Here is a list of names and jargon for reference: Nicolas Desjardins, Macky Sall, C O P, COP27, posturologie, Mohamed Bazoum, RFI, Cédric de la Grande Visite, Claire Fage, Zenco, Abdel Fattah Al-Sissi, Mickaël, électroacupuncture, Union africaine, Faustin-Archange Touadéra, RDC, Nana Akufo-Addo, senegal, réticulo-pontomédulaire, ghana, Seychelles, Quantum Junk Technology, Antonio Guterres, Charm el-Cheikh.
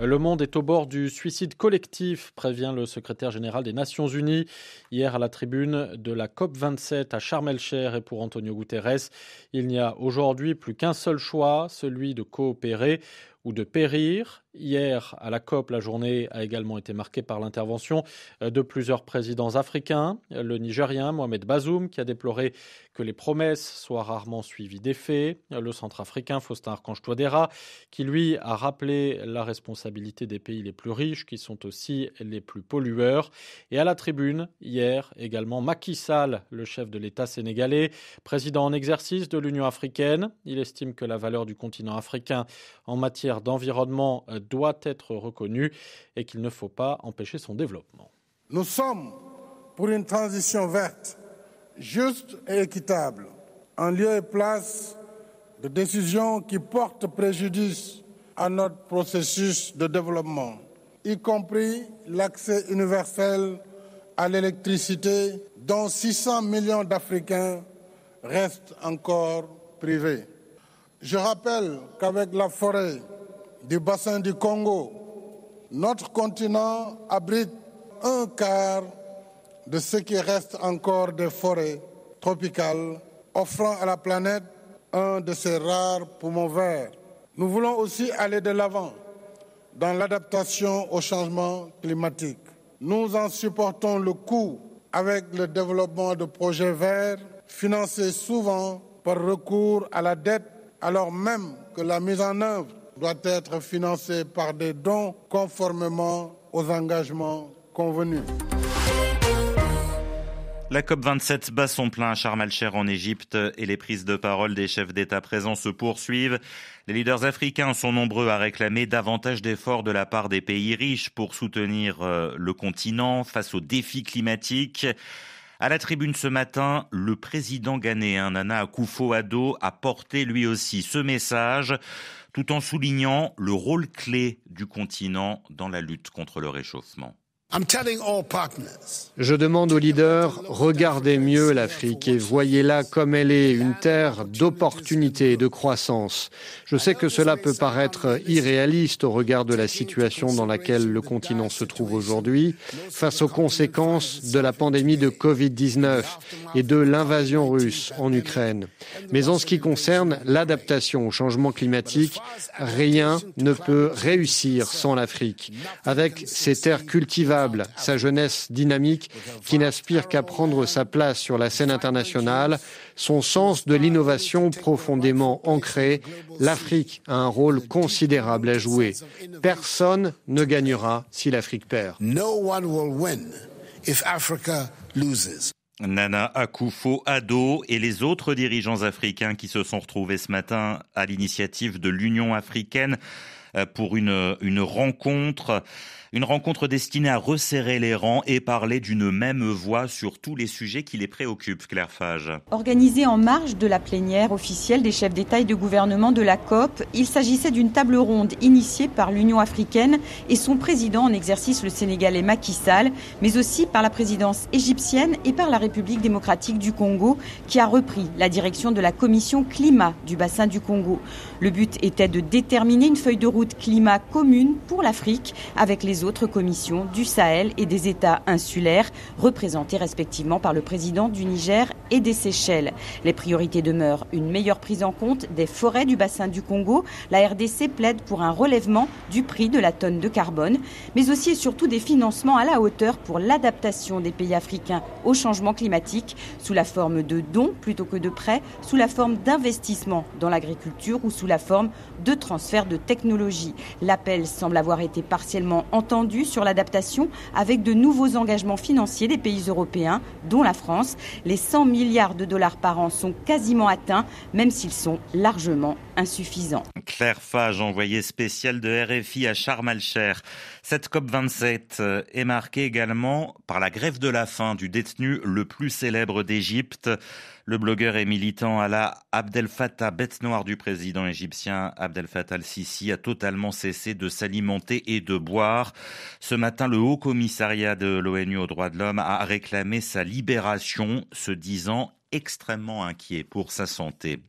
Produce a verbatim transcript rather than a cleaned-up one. Le monde est au bord du suicide collectif, prévient le secrétaire général des Nations Unies. Hier, à la tribune de la C O P vingt-sept à Charm el-Cheikh et pour Antonio Guterres, il n'y a aujourd'hui plus qu'un seul choix, celui de coopérer ou de périr. Hier, à la C O P, la journée a également été marquée par l'intervention de plusieurs présidents africains. Le Nigérien Mohamed Bazoum, qui a déploré que les promesses soient rarement suivies des faits. Le centrafricain Faustin-Archange Touadéra, qui lui a rappelé la responsabilité des pays les plus riches, qui sont aussi les plus pollueurs. Et à la tribune, hier, également Macky Sall, le chef de l'État sénégalais, président en exercice de l'Union africaine. Il estime que la valeur du continent africain en matière d'environnement doit être reconnu et qu'il ne faut pas empêcher son développement. Nous sommes pour une transition verte, juste et équitable, en lieu et place de décisions qui portent préjudice à notre processus de développement, y compris l'accès universel à l'électricité dont six cents millions d'Africains restent encore privés. Je rappelle qu'avec la forêt du bassin du Congo, notre continent abrite un quart de ce qui reste encore des forêts tropicales, offrant à la planète un de ses rares poumons verts. Nous voulons aussi aller de l'avant dans l'adaptation au changement climatique. Nous en supportons le coût avec le développement de projets verts, financés souvent par recours à la dette, alors même que la mise en œuvre doit être financée par des dons conformément aux engagements convenus. La C O P vingt-sept bat son plein à Charm el-Cheikh en Égypte et les prises de parole des chefs d'État présents se poursuivent. Les leaders africains sont nombreux à réclamer davantage d'efforts de la part des pays riches pour soutenir le continent face aux défis climatiques. À la tribune ce matin, le président ghanéen Nana Akufo-Addo a porté lui aussi ce message, tout en soulignant le rôle clé du continent dans la lutte contre le réchauffement. Je demande aux leaders, regardez mieux l'Afrique et voyez-la comme elle est, une terre d'opportunités et de croissance. Je sais que cela peut paraître irréaliste au regard de la situation dans laquelle le continent se trouve aujourd'hui, face aux conséquences de la pandémie de covid dix-neuf et de l'invasion russe en Ukraine. Mais en ce qui concerne l'adaptation au changement climatique, rien ne peut réussir sans l'Afrique. Avec ses terres cultivables, sa jeunesse dynamique qui n'aspire qu'à prendre sa place sur la scène internationale, son sens de l'innovation profondément ancré, l'Afrique a un rôle considérable à jouer. Personne ne gagnera si l'Afrique perd. Nana Akufo-Addo et les autres dirigeants africains qui se sont retrouvés ce matin à l'initiative de l'Union africaine pour une, une rencontre, une rencontre destinée à resserrer les rangs et parler d'une même voix sur tous les sujets qui les préoccupent, Claire Fage. Organisée en marge de la plénière officielle des chefs d'État et de gouvernement de la C O P, il s'agissait d'une table ronde initiée par l'Union africaine et son président en exercice, le Sénégalais Macky Sall, mais aussi par la présidence égyptienne et par la République démocratique du Congo, qui a repris la direction de la commission climat du bassin du Congo. Le but était de déterminer une feuille de route climat commune pour l'Afrique avec les autres commissions du Sahel et des États insulaires représentés respectivement par le président du Niger et des Seychelles. Les priorités demeurent une meilleure prise en compte des forêts du bassin du Congo. La R D C plaide pour un relèvement du prix de la tonne de carbone, mais aussi et surtout des financements à la hauteur pour l'adaptation des pays africains au changement climatique sous la forme de dons plutôt que de prêts, sous la forme d'investissements dans l'agriculture ou sous la forme de transferts de technologies. L'appel semble avoir été partiellement entendu sur l'adaptation avec de nouveaux engagements financiers des pays européens, dont la France. Les cent milliards de dollars par an sont quasiment atteints, même s'ils sont largement insuffisants. Claire Fage, envoyée spéciale de R F I à Charm el-Cheikh. Cette C O P vingt-sept est marquée également par la grève de la faim du détenu le plus célèbre d'Égypte. Le blogueur et militant à la Abdel Fattah, bête noire du président égyptien Abdel Fattah Al-Sissi, a totalement cessé de s'alimenter et de boire. Ce matin, le haut commissariat de l'ONU aux droits de l'homme a réclamé sa libération, se disant extrêmement inquiet pour sa santé.